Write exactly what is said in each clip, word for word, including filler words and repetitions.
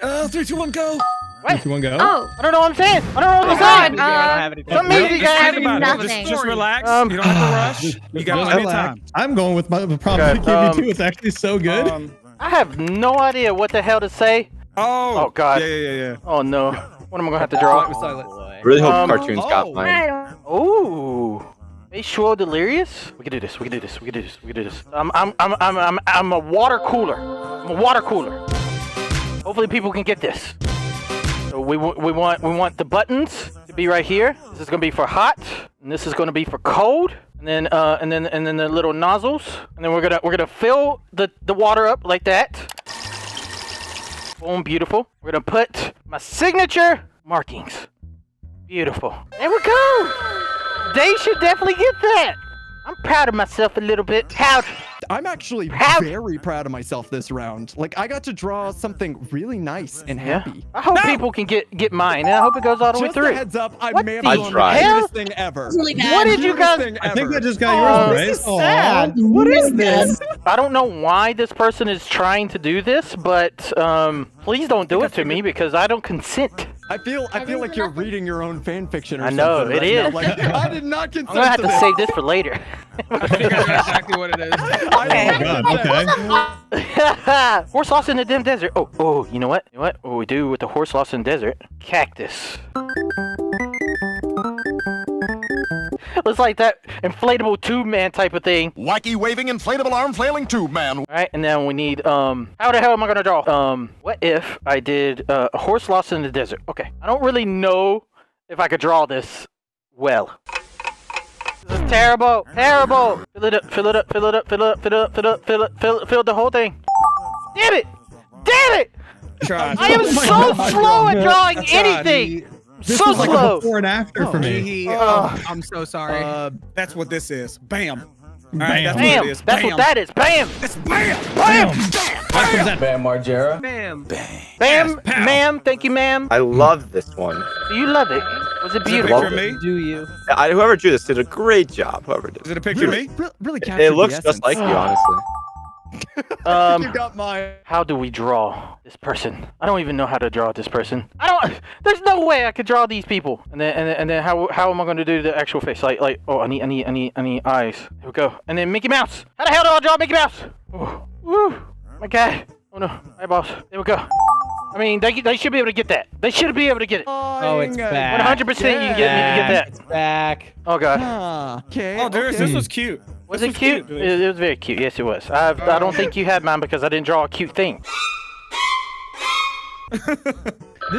Uh, three, two, one, go. What? Three, two, one, go. Oh, I don't know what I'm saying. I don't know what I'm saying. Uh, I don't have anything. Some easy guys. Just, just relax. Um, you don't have to rush. Just, you got plenty of time. I'm going with my the problem. Okay, um, K B two is actually so good. Um, I have no idea what the hell to say. Oh. Oh God. Yeah, yeah, yeah. Oh no. What am I gonna have to draw? Oh, really hope um, Cartoonz oh. got mine. Ooh. H two O Delirious? We can do this. We can do this. We can do this. We can do this. I'm, I'm, I'm, I'm, I'm, I'm a water cooler. I'm a water cooler. Hopefully people can get this. So we we want we want the buttons to be right here. This is gonna be for hot, and this is gonna be for cold, and then uh and then and then the little nozzles, and then we're gonna we're gonna fill the the water up like that. Boom, beautiful. We're gonna put my signature markings. Beautiful. There we go. They should definitely get that. I'm proud of myself a little bit. Proud. I'm actually proud. very proud of myself this round. Like, I got to draw something really nice and yeah. happy. I hope no! people can get get mine, and I hope it goes all the just way through. Just a heads up, I may have the weirdest thing ever. Really bad. What did you guys? I think I just got oh, yours, right? This is sad. Oh, what is this? I don't know why this person is trying to do this, but um, please don't do it to me because I don't consent. I feel I feel like you're reading your own fan fiction or something. I know, it is. Like, I did not consent I'm gonna have to, to save this for later. I think I know exactly what it is. I oh, God, okay. Horse lost in the dim desert. Oh, oh, you know what? You know what? What we do with the horse lost in the desert? Cactus. Looks like that inflatable tube man type of thing. Wacky waving inflatable arm flailing tube man. All right, and then we need, um, how the hell am I gonna draw? Um, what if I did uh, a horse lost in the desert? Okay, I don't really know if I could draw this well. This is terrible, terrible. Fill it up, fill it up, fill it up, fill it up, fill it up, fill it up, fill it, fill, fill the whole thing. Damn it, damn it. Try. I am oh so God. slow at drawing That's anything. Odd. This so was like slow. a before and after oh, for me. Uh, I'm so sorry. Uh, that's what this is. Bam. Bam. Right, that's bam. What it is. That's bam. What that is. Bam. It's bam. Bam. Bam. Bam. Bam. Bam. Bam Margera. Bam. Bam. Bam. Yes, ma'am. Thank you, ma'am. I love this one. Do you love it? Was it beautiful? Is it a picture of me? Do you? Yeah, I, whoever drew this did a great job. Whoever did. Is it a picture really, of me? Really, really captured It, it looks the just like you, honestly. um, you got mine. How do we draw this person? I don't even know how to draw this person. I don't. There's no way I could draw these people. And then, and then, and then how how am I going to do the actual face? Like, like. Oh, I need, I need, I need, I need eyes. Here we go. And then Mickey Mouse. How the hell do I draw Mickey Mouse? Oh, woo. My God. Oh no. Eyeballs. There we go. I mean, they they should be able to get that. They should be able to get it. Oh, it's back. One hundred percent, you can get, you can get that. It's back. Oh God. Ah, okay. Oh, Darius, okay. This was cute. Was it cute? cute? It was very cute. Yes, it was. I, I don't think you had mine because I didn't draw a cute thing. This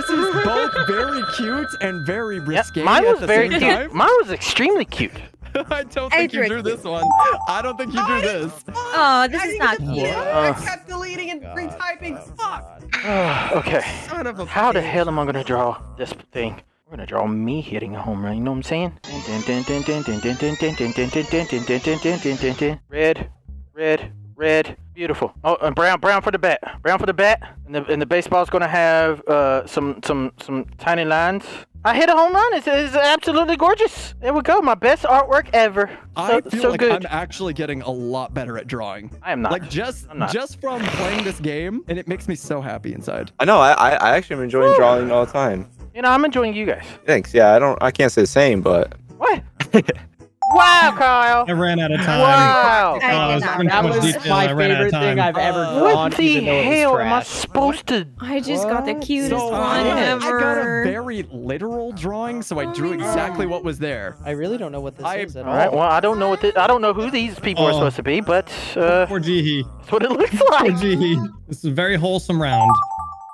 is both very cute and very risque. Yep, mine was very cute. Time. Mine was extremely cute. I don't think you drew this one. I don't think you drew this. Oh, this is not cute. I kept deleting and retyping. Fuck. Okay. How the hell am I gonna draw this thing? We're gonna draw me hitting a home run. You know what I'm saying? Red, red, red. Beautiful. Oh, and brown, brown for the bat. Brown for the bat. And the and the baseball's gonna have uh some some some tiny lines. I hit a home run. It's, it's absolutely gorgeous. There we go. My best artwork ever. So, I feel so like good. I'm actually getting a lot better at drawing. I am not. Like just not. just from playing this game, and it makes me so happy inside. I know. I I actually am enjoying Ooh. drawing all the time. You know, I'm enjoying you guys. Thanks. Yeah, I don't. I can't say the same, but. What? Wow, Kyle. I ran out of time. Wow. Oh, was that was detail. my favorite thing I've ever uh, drawn. What the hell am I supposed to? I just got the cutest so one I, ever. I got a very literal drawing, so I drew oh, exactly no. what was there. I really don't know what this I, is at all. All right, well, I don't know what this, I don't know who these people oh. are supposed to be, but uh, Poor Jeehee. That's what it looks like. Poor Jeehee. This is a very wholesome round.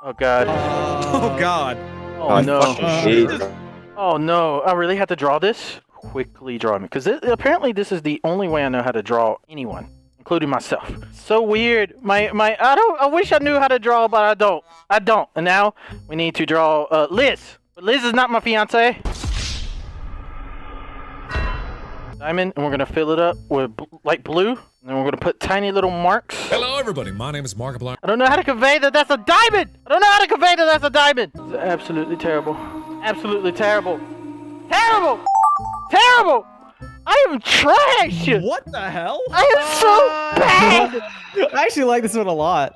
Oh God. Oh, oh God. Oh, oh no. Uh, oh no. I really have to draw this. Quickly draw me because apparently this is the only way I know how to draw anyone, including myself. So weird. My my. I don't. I wish I knew how to draw, but I don't. I don't. And now we need to draw uh, Liz. But Liz is not my fiance. Diamond, and we're gonna fill it up with bl light blue, and then we're gonna put tiny little marks. Hello, everybody. My name is Markiplier. I don't know how to convey that that's a diamond. I don't know how to convey that that's a diamond. It's absolutely terrible. Absolutely terrible. Terrible. Terrible! I am trash! What the hell? I am so bad! I actually like this one a lot.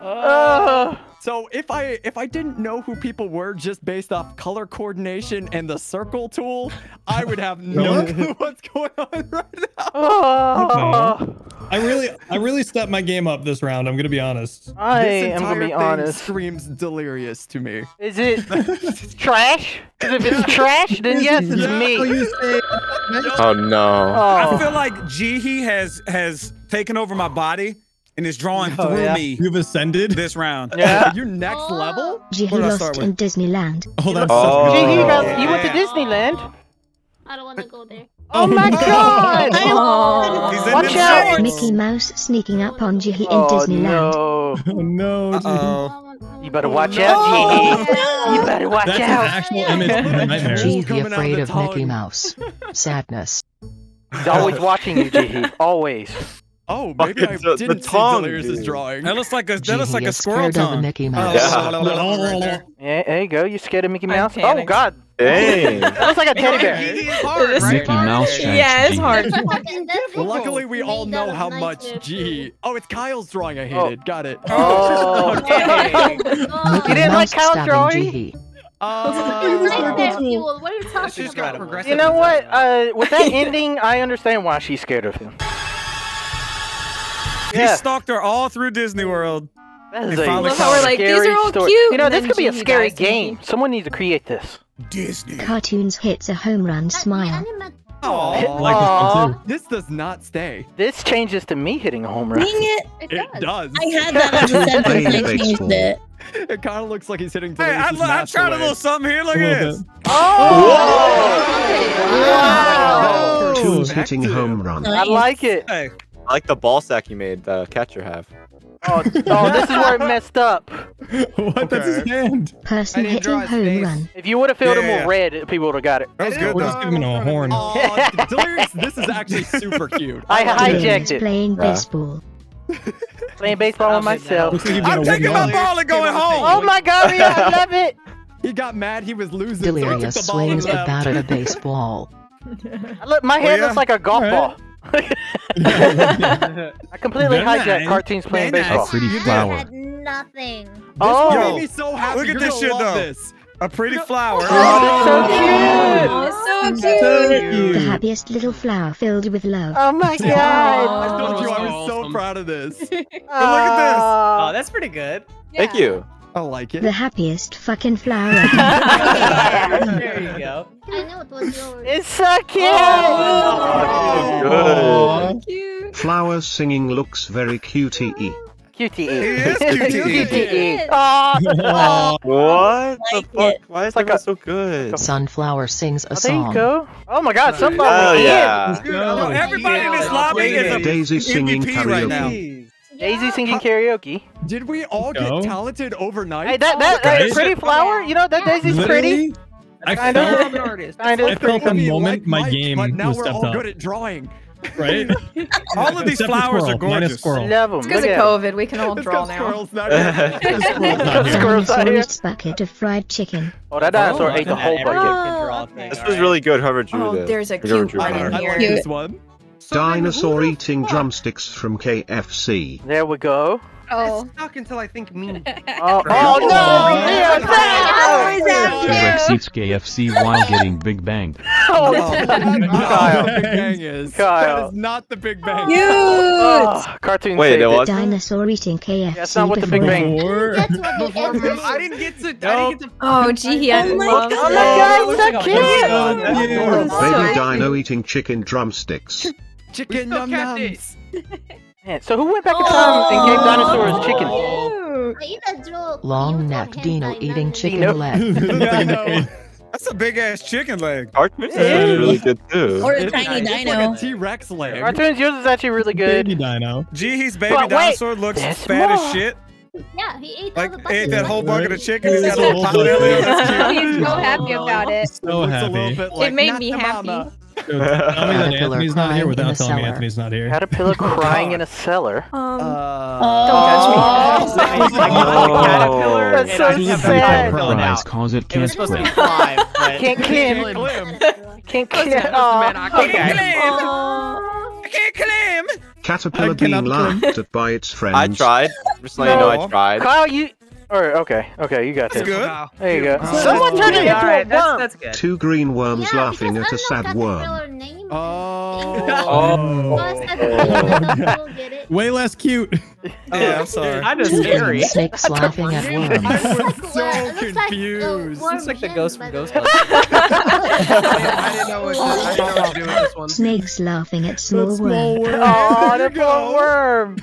Uh, So if I if I didn't know who people were just based off color coordination and the circle tool, I would have no clue what's going on right now. Oh. I really I really stepped my game up this round. I'm gonna be honest. I this am gonna be thing honest. Screams delirious to me. Is it trash? Because if it's trash, then yes, it's yeah, me. Oh no! Oh. I feel like Jeehee has has taken over my body. And it's drawing oh, through yeah. me. You've ascended this round. Yeah, uh, you're next level. Jeehee lost in Disneyland. Oh, that's oh. so Jeehee got, yeah. You went to Disneyland. I don't want to go there. Oh my God! Oh. He's in Watch out! Mickey Mouse sneaking up on Jeehee oh, in Disneyland. No. Oh no! Uh-oh. You better watch no. out, Jeehee. You better watch that's out. That's an actual image of a nightmare. Jeehee be afraid of tongue. Mickey Mouse. Sadness. He's always watching you, Jeehee. Always. Oh, maybe I the, didn't the tongue, see Delirious' drawing. That looks like a, that looks like a squirrel tongue. Mickey Mouse. Oh, yeah. yeah, there you go. You scared of Mickey Mouse? Oh, God. Dang. That looks like a teddy bear. It's hard, right? Mickey Mouse yeah, it's hard. Well, luckily, we all know how much Jeehee. Oh, it's Kyle's drawing I hated. Oh. Got it. Oh, okay. You didn't like Kyle's drawing? Uh, you know what? Uh, with that ending, I understand why she's scared of him. He yeah. stalked her all through Disney World. That is a love how we're like, these are all story. Cute. You know, this could be a scary game. Me. Someone needs to create this. Disney. Cartoonz hits a home run smile. Aww. Like Aww. This does not stay. This changes to me hitting a home run. Dang it. It, it does. does. I had that on the sentence and I changed it. It kind of looks like he's hitting. Hey, I, I tried away. a little something here. Look at this. Oh! Wow! Cartoonz hitting home run. I like it. Hey. I like the ball sack you made the catcher have. Oh, oh this is where it messed up. What? Okay. That's his hand. Person hitting home run. If you would have filled yeah, him yeah. with red, people would have got it. That was good. We'll just give him a horn. Oh, Delirious, this is actually super cute. I hijacked it. Playing baseball. Playing baseball with myself. I'm taking my ball and going home. Oh my God, yeah, I love it. He got mad. He was losing. Delirious so swings a bat at a baseball. Look, my head oh, yeah. looks like a golf right. ball. I completely hijacked Cartoonz playing They're baseball. Nice. Pretty flower. Had nothing. Oh, this made me so happy. Look at this shit though. This. A pretty flower. Oh, oh, it's so cute. Oh, it's so cute. The happiest little flower filled with love. Oh my God. Oh, I told you I was so awesome. proud of this. But look at this. Oh, that's pretty good. Yeah. Thank you. I like it. The happiest fucking flower. There you go. I know it was yours. It's so cute. Oh, oh, it's good. Flowers singing looks very cutie-y. Cutie-y. It is cutie-y. Oh, what like the fuck? It. Why is like that so good? Sunflower sings a oh, song. There you go. Oh my God, sunflower. Oh yeah. Dude, no, everybody yeah. in this lobby is a Daisy singing M V P right now. Daisy singing karaoke. Did we all get no. talented overnight? Hey, that that, that right? pretty flower, you know that Daisy's Literally, pretty. I, I know I'm an artist. I, I felt the moment like my Mike, game but now was we're stepped all up. Good at drawing. Right? All of these Except flowers are gorgeous. Love them. It's because of COVID. We can all it's draw now. Squirrels not bucket of fried chicken. Oh, that dinosaur oh, ate the whole bucket. This was really good. Whoever drew this. Oh, there's a cute one in here. This one. Dinosaur eating drumsticks from K F C. There we go. Oh. It's stuck until I think me. Oh, oh no! T-Rex eats K F C while getting Big Bang. Oh, no. Kyle. Big Bang is. Kyle. That is not the Big Bang. Cute! Oh, Cartoonz. Wait, there was? Dinosaur eating K F C. That's not what the Big Bang. I didn't get to. Nope. I didn't get to oh, gee, I love that. Oh my God, it's so cute! Baby dino eating chicken drumsticks. Chicken yum yums. Man, so who went back in time and gave dinosaurs chicken? Oh, Long neck dino eating chicken dino. leg. Yeah, no. That's a big ass chicken leg. Cartoonz is really good too. Or a tiny it's dino. Like a T-Rex leg. Cartoonz yours is actually really good. Baby dino. Jeehee's baby wait, dinosaur looks fat more. as shit. Yeah, he ate like, all the bucket. ate that whole bucket of chicken. He's got a little pocket. He's so happy about it. So happy. It made me happy. Anthony's not here without telling me Anthony's not here. Caterpillar crying in a cellar. Um, uh, don't touch me. Oh, caterpillar. That's so sad. Paralyzed cause it can't swim. Can't climb. Can't climb. I can't climb. Caterpillar being laughed at by its friends. I tried. Just letting you know I tried. Kyle, you. Or, okay, okay, you got that's this. Good. Wow. There you go. Someone turned into a worm! That's good. Two green worms yeah, laughing at a sad worm. Name oh. oh. oh. oh. Way less cute. Oh, yeah, I'm sorry. I'm just scary. Snakes laughing at worms. I was so confused. It's like the ghost from Ghostbusters. I didn't know what to do with this one. Snakes laughing at small worms. Aw, the poor worm.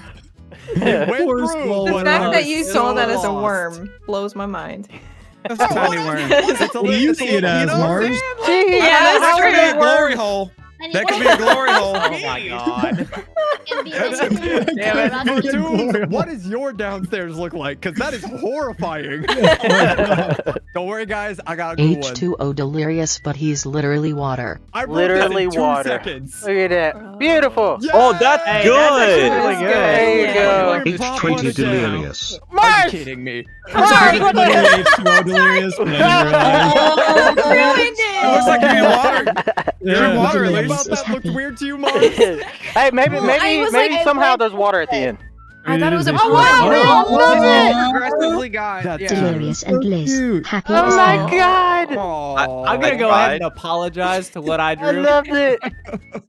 Yeah. The fact that you saw that as a worm blows my mind. That's a tiny worm. It's a little bit as large. Yeah, that's true. That could be a glory hole. That could be a glory hole. Oh my god. What does your downstairs look like? Because that is horrifying. Don't worry, guys. I got a good one. H two O Delirious, but he's literally water. I literally that in two water. Seconds. Look at that. Beautiful. Yes! Oh, that's hey, good. That's really good. There you go. H twenty Delirious. Mars! Are you kidding me? Mars! What H two O Delirious. Oh, really? It looks like you're in water. You're in water. Really? About that looked weird to you, Mars? Hey, maybe, well, maybe, maybe like, somehow there's water at the end. I thought it was a- Oh wow, no, love it! That's Delirious and Blaze. Happy oh my god! I, I'm gonna go ahead and apologize to what I drew. I loved it!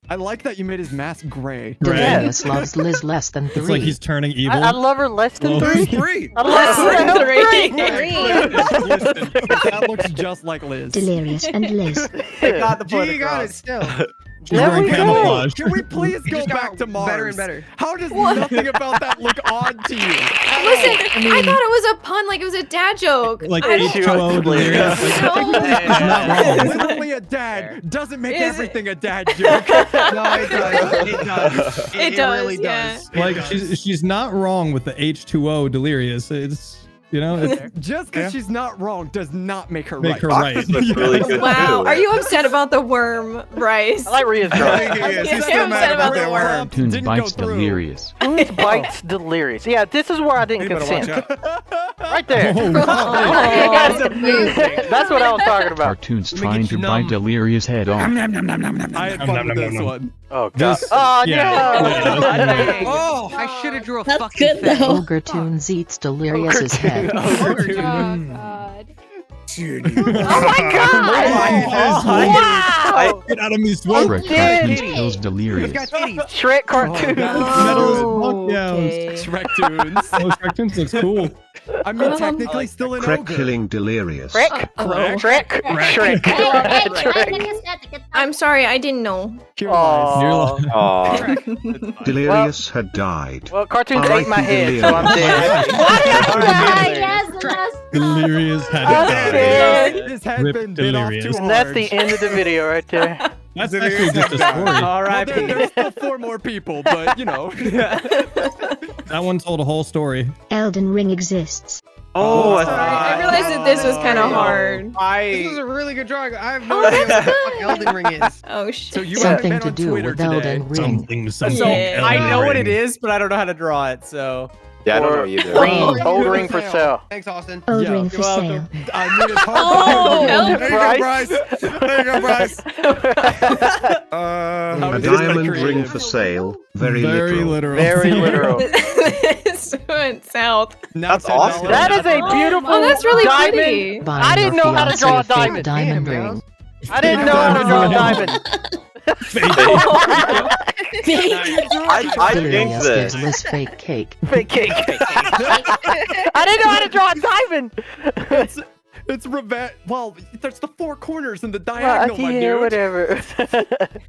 I like that you made his mask gray. Delirious loves Liz less than three. It's like he's turning evil. I, I love her less than well, three. three! I love her less than three! That looks just like Liz. Delirious and Liz. I got the point across. Gee, got it still. There we go. Can we please go back to Mars? Better and better. How does what? Nothing about that look odd to you? Listen, I, mean, I thought it was a pun, like it was a dad joke. Like H two O Delirious. It's literally a dad. Doesn't make Is everything it? A dad joke. No, it does. It does. It, it, it does, really yeah. does. Like it she's does. She's not wrong with the H two O Delirious. It's. You know, it's, just because yeah. she's not wrong does not make her make right. Her right. Really wow, too. Are you upset about the worm, Bryce? I like Rhea's drawing. I'm yeah, still still mad about, about the worm. Cartoonz bites Delirious. Cartoonz bites Delirious. Yeah, this is where I didn't consent. Right there. Oh, wow. Oh, that's, that's what I was talking about. Cartoonz trying to numb. Bite Delirious head off. Nom, nom, nom, nom, nom, I had fun nom, with nom, this nom. One. Oh god! This, oh yeah. No! Oh, I should have drew a that's fucking thing. Cartoonz eats Delirious's head. Oh, oh god! Oh my god! Oh my god! Wow! Get out of me, Shrek Cartoonz kills Delirious. Shrek Cartoonz. Oh, okay. Shrek Cartoonz. Oh, Cartoonz looks cool. I mean, technically, um, still in Shrek killing Delirious. Shrek, Shrek, Shrek. I'm sorry, I didn't know. Aww. Aww. Delirious well, had died. Well, Cartoonz ate my head, so I'm dead. Delirious had died. This had been bit off too hard. That's the end of the video right there. That's actually just a story. All right, well, there, there's still four more people, but you know. That one told a whole story. Elden Ring exists. Oh, oh sorry. I realized that this was kind of hard. I... This was a really good drawing. I have no oh, idea what the fuck Elden Ring is. Oh shit! So you something to do Twitter with Elden Ring. Something, something. So yeah. I know what it is, but I don't know how to draw it. So. Yeah, I don't know either. Green. Old ring for sale. Thanks, Austin. Old ring for sale. I need a card. Oh, there you go, Bryce. There you go, Bryce. uh, a diamond ring for sale. Very literal. Very literal. This went south. That's awesome. That is a beautiful diamond. Oh, that's really pretty. I didn't know how to draw a diamond. Diamond ring. I didn't know how to draw a diamond. Fake cake. I, I changed this. This fake cake. Fake cake. I didn't know how to draw a diamond. It's, it's revenge. Well, there's the four corners and the diagonal. Well, yeah, whatever.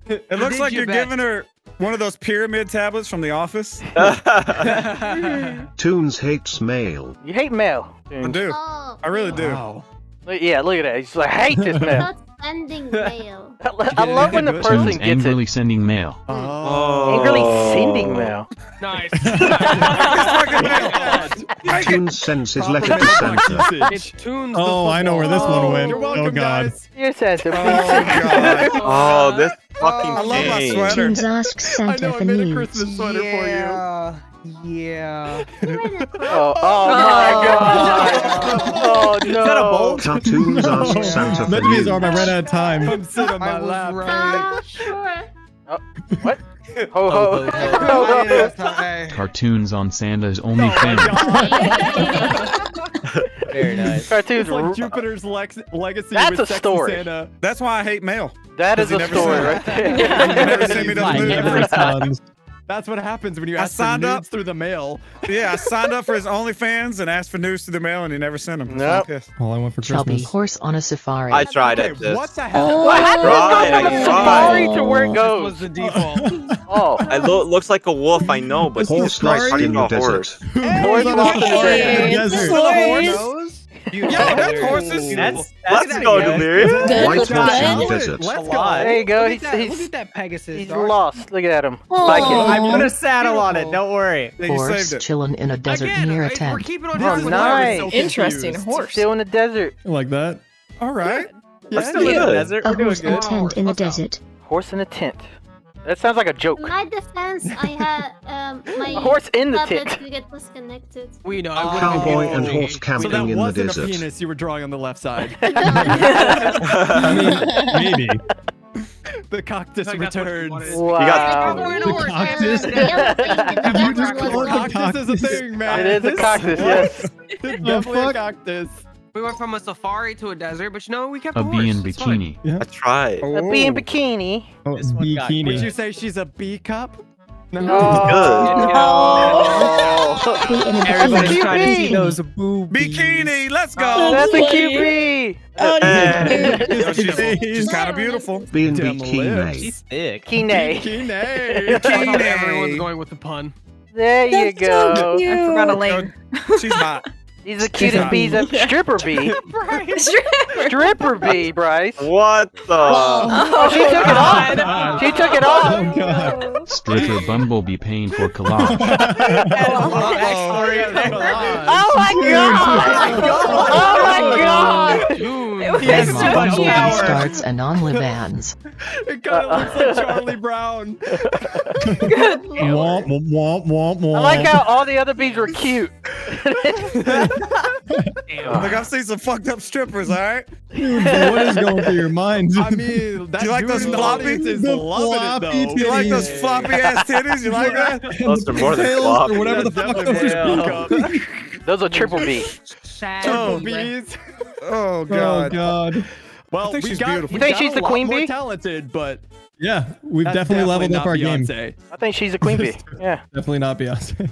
It looks like you're giving her one of those pyramid tablets from The Office. Cartoonz hates mail. You hate mail. I do. Oh, I really do. Wow. Yeah, look at that. He's like, I hate this mail. Sending mail. I, lo I love when the person gets angrily it. Sending mail. Oh. Angrily sending mail. Nice. Cartoonz sends his letter to Santa. It's Cartoonz. Oh, I know where this one went. You're welcome, oh god. Here's Santa. Oh god. Oh, this fucking oh, I game. Love my sweater. Cartoonz asks Santa I know, for I made needs. A Christmas sweater yeah. for you. Yeah. oh, oh, oh, oh, oh, no. Is that a bowl? Cartoonz asked no. Santa for you. Maybe I'm right out of time. I'm sitting on my lap. Right. Oh, sure. Oh, what? Ho ho! Cartoonz on Santa's OnlyFans. Very nice. Cartoonz like Jupiter's lex legacy. That's with a story. Santa. That's why I hate mail. That is a story right there. Never send me those nudes. That's what happens when you ask for nudes up. through the mail. Yeah, I signed up for his OnlyFans and asked for nudes through the mail, and he never sent them. Nope. All well, I want for Chubby Christmas. Horse on a safari. I tried it. Hey, what the hell? Oh, I had to go from a safari oh. to where it goes. This was the default. Oh, it lo looks like a wolf, I know, but he's Christ, in the horse. Horse on a desert. Yo, that's horses. That's, that's Let's go, Delirious. White Russian visits. Let's go. There you go. Look at, he's, he's, look at that Pegasus. He's dog. lost. Look at him. Oh, like I put a saddle on it. Don't worry. Horse chilling in a desert Again, near a tent. We're keeping on oh, nice. So Interesting horse. Still in the desert. Like that. All right. Yeah, We're still yeah. in the desert. A We're horse doing good. tent oh, in the desert. Horse in a tent. That sounds like a joke. In my defense, I had um, my horse in the puppet to get disconnected. We know. I Cowboy and horse camping so in the desert. So that wasn't a penis you were drawing on the left side. I mean, maybe. The cactus like returns. Wow. You got wow. the cactus? Have you just called the cactus is a thing, man? It is this, a cactus, yes. It's definitely a cactus. We went from a safari to a desert, but you know, we kept a, a horse. bee in bikini. Yeah. I tried. Oh. A bee in bikini. Oh, this one bikini. Would you say she's a bee cup? No. no. no. no. no. Everybody's trying to see those boobies. Bikini, let's go. Oh, that's a cute bee. Oh, no. she's she's kind of beautiful. Bee in bikini. She's thick. Bikini. Bikini. Bikini. Everyone's going with the pun. There you that's go. So cute. I forgot a lane. She's hot. These are the cutest bees at stripper bee. stripper. stripper bee, Bryce. What the? Oh, oh, she took God. it off. She took it off. Oh, stripper bumblebee paying for collage. Oh my God! Oh my God! It was so bumblebee shower. starts and on Livans. It kind of uh, looks like Charlie Brown. Good Lord. Womp, womp, womp, womp. I like how all the other bees were cute. Like, I've seen some fucked up strippers, alright? Dude, what is going through your mind? I mean, that do you like those floppy? The floppy it, titties. You like those floppy ass titties? You like that? Those are more than floppy. Or whatever the fuck those are. Those are triple B. Triple B's. Oh God. Oh God. Well, I think we she's got, beautiful. You think she's the queen bee? Talented, but yeah, we've definitely, definitely leveled up our Beyonce. game. I think she's the queen bee. Yeah, definitely not Beyonce.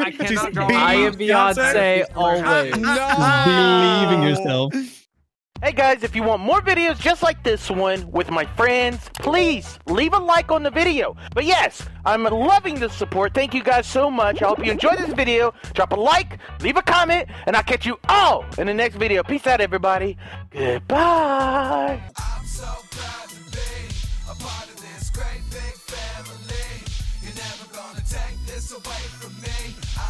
I cannot draw. I am Beyonce, Beyonce always. No. Believe in yourself. Hey guys, if you want more videos just like this one with my friends, please leave a like on the video. But yes, I'm loving the support. Thank you guys so much. I hope you enjoyed this video. Drop a like, leave a comment, and I'll catch you all in the next video. Peace out, everybody. Goodbye. I'm so proud to be a part of this great big family. You're never gonna take this away from me.